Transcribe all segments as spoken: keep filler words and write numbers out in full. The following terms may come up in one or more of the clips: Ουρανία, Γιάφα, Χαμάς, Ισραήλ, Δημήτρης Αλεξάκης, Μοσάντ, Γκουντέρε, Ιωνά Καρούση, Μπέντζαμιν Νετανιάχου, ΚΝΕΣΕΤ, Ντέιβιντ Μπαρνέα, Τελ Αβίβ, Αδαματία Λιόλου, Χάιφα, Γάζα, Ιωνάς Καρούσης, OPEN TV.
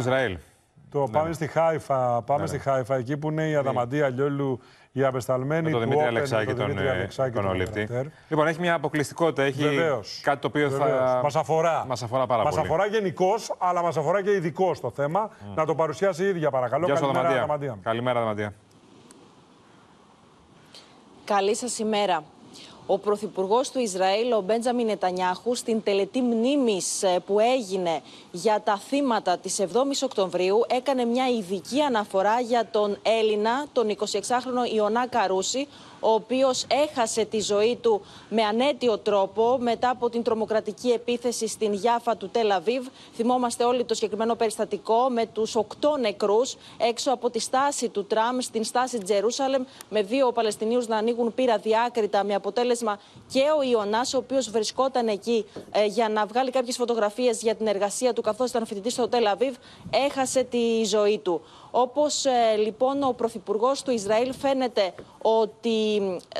Ισραήλ. Το πάμε ναι. στη Χάιφα, πάμε ναι. στη Χάιφα, εκεί που είναι η Αδαματία Λιόλου, η απεσταλμένη του Δημήτρη Αλεξάκη, τον Αλεξάκη. Λοιπόν, έχει μια αποκλειστικότητα, έχει Βεβαίως. κάτι το οποίο Βεβαίως. θα μας αφορά. Μας αφορά πάρα μας πολύ. Μας αφορά γενικώς, αλλά μας αφορά και ειδικώς το θέμα. Mm. Να το παρουσιάσει η ίδια, παρακαλώ. Γεια Καλημέρα, Αδαματία. Αδαματία. Καλημέρα, Αδαματία. Καλή σας ημέρα. Ο Πρωθυπουργός του Ισραήλ, ο Μπέντζαμιν Νετανιάχου, στην τελετή μνήμης που έγινε για τα θύματα της εβδόμης Οκτωβρίου, έκανε μια ειδική αναφορά για τον Έλληνα, τον εικοσιεξάχρονο Ιωνά Καρούση, ο οποίος έχασε τη ζωή του με ανέτειο τρόπο μετά από την τρομοκρατική επίθεση στην Γιάφα του Τελ Αβίβ. Θυμόμαστε όλοι το συγκεκριμένο περιστατικό με τους οκτώ νεκρούς έξω από τη στάση του τραμ στην στάση Τζερούσαλεμ, με δύο Παλαιστινίους να ανοίγουν πύρα διάκριτα, με αποτέλεσμα και ο Ιωνάς, ο οποίος βρισκόταν εκεί ε, για να βγάλει κάποιες φωτογραφίες για την εργασία του, καθώς ήταν φοιτητής στο Τελ Αβίβ, έχασε τη ζωή του. Όπως ε, λοιπόν ο Πρωθυπουργός του Ισραήλ, φαίνεται ότι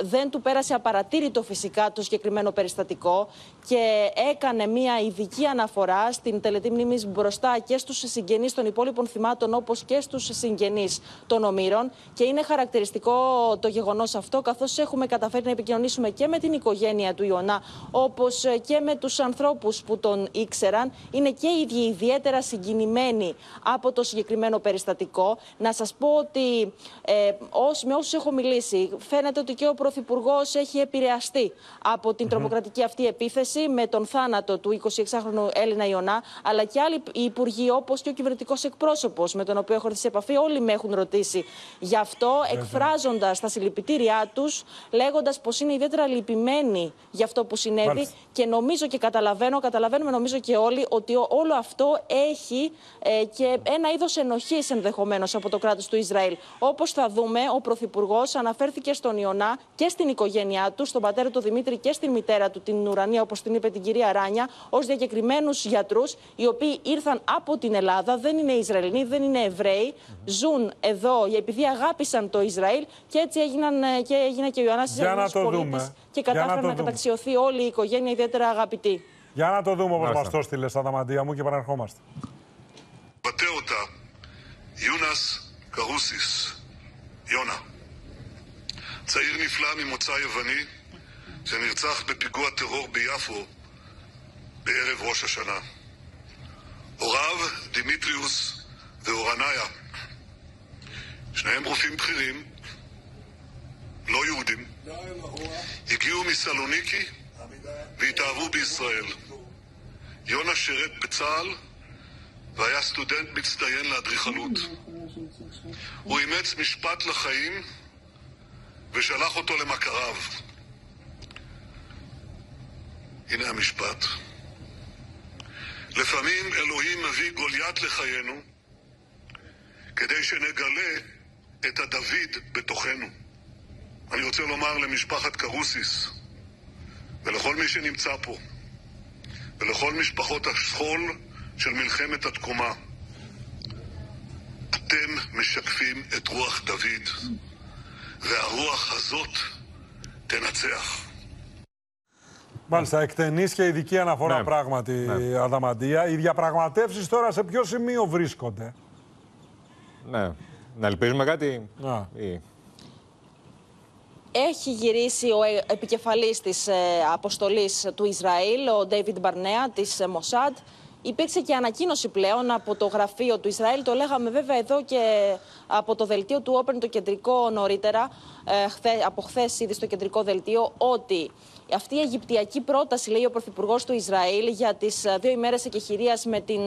δεν του πέρασε απαρατήρητο φυσικά το συγκεκριμένο περιστατικό και έκανε μια ειδική αναφορά στην τελετή μνήμης μπροστά και στους συγγενείς των υπόλοιπων θυμάτων, όπως και στους συγγενείς των ομήρων. Και είναι χαρακτηριστικό το γεγονός αυτό, καθώς έχουμε καταφέρει να επικοινωνήσουμε και με την οικογένεια του Ιωνά, όπως και με τους ανθρώπους που τον ήξεραν. Είναι και οι ίδιοι ιδιαίτερα συγκινημένοι από το συγκεκριμένο περιστατικό. Να σας πω ότι ε, ως, με όσους έχω μιλήσει, φαίνεται ότι και ο Πρωθυπουργός έχει επηρεαστεί από την τρομοκρατική αυτή επίθεση με τον θάνατο του εικοσιεξάχρονου Έλληνα Ιωνά, αλλά και άλλοι υπουργοί, όπως και ο κυβερνητικός εκπρόσωπος με τον οποίο έχω έρθει σε επαφή, όλοι με έχουν ρωτήσει γι' αυτό, εκφράζοντας τα συλληπιτήριά τους, λέγοντας πως είναι ιδιαίτερα λυπημένοι γι' αυτό που συνέβη. Μάλιστα. Και νομίζω και καταλαβαίνω, καταλαβαίνουμε νομίζω και όλοι, ότι όλο αυτό έχει ε, και ένα είδος ενοχής ενδεχομένως από το κράτος του Ισραήλ. Όπως θα δούμε, ο Πρωθυπουργός αναφέρθηκε στον Ιωνά και στην οικογένειά του, στον πατέρα του Δημήτρη και στην μητέρα του, την Ουρανία, όπως την είπε, την κυρία Ράνια, ως διακεκριμένους γιατρούς, οι οποίοι ήρθαν από την Ελλάδα, δεν είναι Ισραηλοί, δεν είναι Εβραίοι, ζουν εδώ επειδή αγάπησαν το Ισραήλ και έτσι έγιναν, και έγινε και ο Ιωνάς Ισραηλινός πολίτης και κατάφεραν να, να καταξιωθεί όλη η οικογένεια, ιδιαίτερα αγαπητή. Για να το δούμε, όπως μας το στείλες, Αδαματία μου, και παραρχόμαστε. Πατέωτα Ιωνάς Καρούσης, Ιώνα. צעיר נפלא ממוצא יווני שנרצח בפיגוע טרור ביפו בערב ראש השנה. הוריו דימיטריוס ואורניה, שניהם רופאים בכירים, לא יהודים, הגיעו מסלוניקי והתאהבו בישראל. יונה שירת בצה"ל והיה סטודנט מצטיין לאדריכלות. הוא אימץ משפט לחיים ושלח אותו למכריו. הנה המשפט. לפעמים אלוהים מביא גוליית לחיינו כדי שנגלה את הדוד בתוכנו. אני רוצה לומר למשפחת קרוסיס ולכל מי שנמצא פה ולכל משפחות השכול של מלחמת התקומה, אתם משקפים את רוח דוד. Μάλιστα, εκτενής και ειδική αναφορά, ναι, πράγματι, ναι. Αδαματία. Οι διαπραγματεύσεις τώρα σε ποιο σημείο βρίσκονται? Ναι, να ελπίζουμε κάτι. Να. Ή... Έχει γυρίσει ο επικεφαλής της αποστολής του Ισραήλ, ο Ντέιβιντ Μπαρνέα της Μοσάντ. Υπήρξε και ανακοίνωση πλέον από το γραφείο του Ισραήλ, το λέγαμε βέβαια εδώ και από το δελτίο του Open, το κεντρικό νωρίτερα, από χθες ήδη στο κεντρικό δελτίο, ότι αυτή η αιγυπτιακή πρόταση, λέει ο Πρωθυπουργός του Ισραήλ, για τις δύο ημέρες εκεχηρίας με την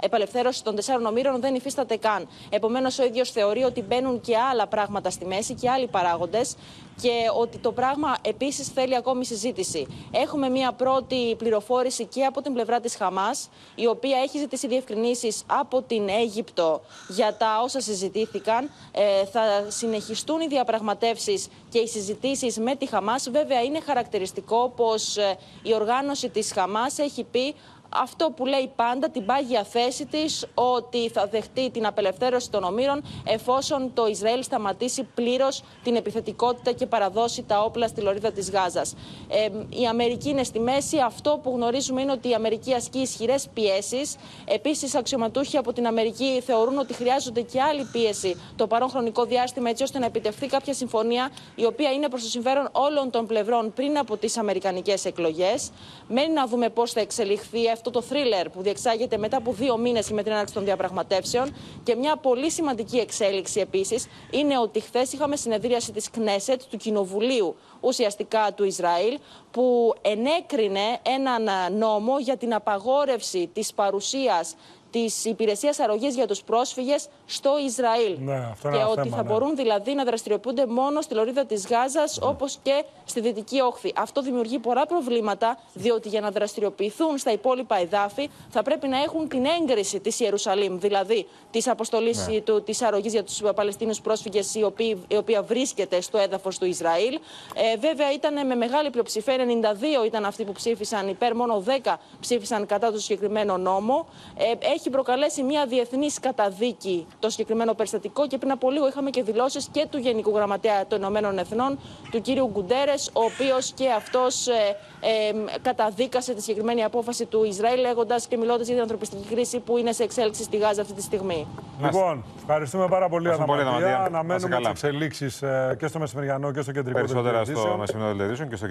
επαλευθέρωση των τεσσάρων ομήρων δεν υφίσταται καν. Επομένως, ο ίδιος θεωρεί ότι μπαίνουν και άλλα πράγματα στη μέση και άλλοι παράγοντες και ότι το πράγμα επίσης θέλει ακόμη συζήτηση. Έχουμε μία πρώτη πληροφόρηση και από την πλευρά της Χαμάς, η οποία έχει ζητήσει διευκρινήσεις από την Αίγυπτο για τα όσα συζητήθηκαν. Ε, θα συνεχιστούν οι διαπραγματεύσεις και οι συζητήσεις με τη Χαμάς. Βέβαια, είναι χαρακτηριστικό πως η οργάνωση της Χαμάς έχει πει αυτό που λέει πάντα, την πάγια θέση της ότι θα δεχτεί την απελευθέρωση των ομήρων εφόσον το Ισραήλ σταματήσει πλήρως την επιθετικότητα και παραδώσει τα όπλα στη λωρίδα της Γάζας. Ε, η Αμερική είναι στη μέση. Αυτό που γνωρίζουμε είναι ότι η Αμερική ασκεί ισχυρές πιέσεις. Επίσης, αξιωματούχοι από την Αμερική θεωρούν ότι χρειάζονται και άλλη πίεση το παρόν χρονικό διάστημα, έτσι ώστε να επιτευχθεί κάποια συμφωνία η οποία είναι προς το συμφέρον όλων των πλευρών πριν από τις αμερικανικές εκλογές. Μένει να δούμε πώς θα εξελιχθεί αυτό το θρίλερ που διεξάγεται μετά από δύο μήνες με την έναρξη των διαπραγματεύσεων. Και μια πολύ σημαντική εξέλιξη επίσης είναι ότι χθες είχαμε συνεδρίαση της ΚΝΕΣΕΤ, του Κοινοβουλίου ουσιαστικά του Ισραήλ, που ενέκρινε έναν νόμο για την απαγόρευση της παρουσίας της υπηρεσίας αρρωγής για τους πρόσφυγες στο Ισραήλ. Ναι, και ότι θέμα, θα ναι. μπορούν δηλαδή να δραστηριοποιούνται μόνο στη λωρίδα της Γάζας, ναι. όπως και στη Δυτική Όχθη. Αυτό δημιουργεί πολλά προβλήματα, διότι για να δραστηριοποιηθούν στα υπόλοιπα εδάφη θα πρέπει να έχουν την έγκριση της Ιερουσαλήμ, δηλαδή της αποστολής ναι. του, της αρρωγής για τους Παλαιστίνους πρόσφυγες, η οποία, η οποία βρίσκεται στο έδαφος του Ισραήλ. Ε, βέβαια, ήταν με μεγάλη πλειοψηφία, ενενήντα δύο ήταν αυτοί που ψήφισαν υπέρ, μόνο δέκα ψήφισαν κατά του συγκεκριμένο νόμο. Ε, Έχει προκαλέσει μια διεθνής καταδίκη το συγκεκριμένο περιστατικό και πριν από λίγο είχαμε και δηλώσεις και του Γενικού Γραμματέα των Ηνωμένων Εθνών, του κύριου Γκουντέρε, ο οποίος και αυτός ε, ε, καταδίκασε τη συγκεκριμένη απόφαση του Ισραήλ, λέγοντας και μιλώντας για την ανθρωπιστική κρίση που είναι σε εξέλιξη στη Γάζα αυτή τη στιγμή. Λοιπόν, ευχαριστούμε πάρα πολύ, Αδαματία. Αναμένουμε τις εξελίξεις ε, και στο μεσημεριανό και στο κεντρικό. Περισσότερα στο μεσημεριανό και στο κεντρικό.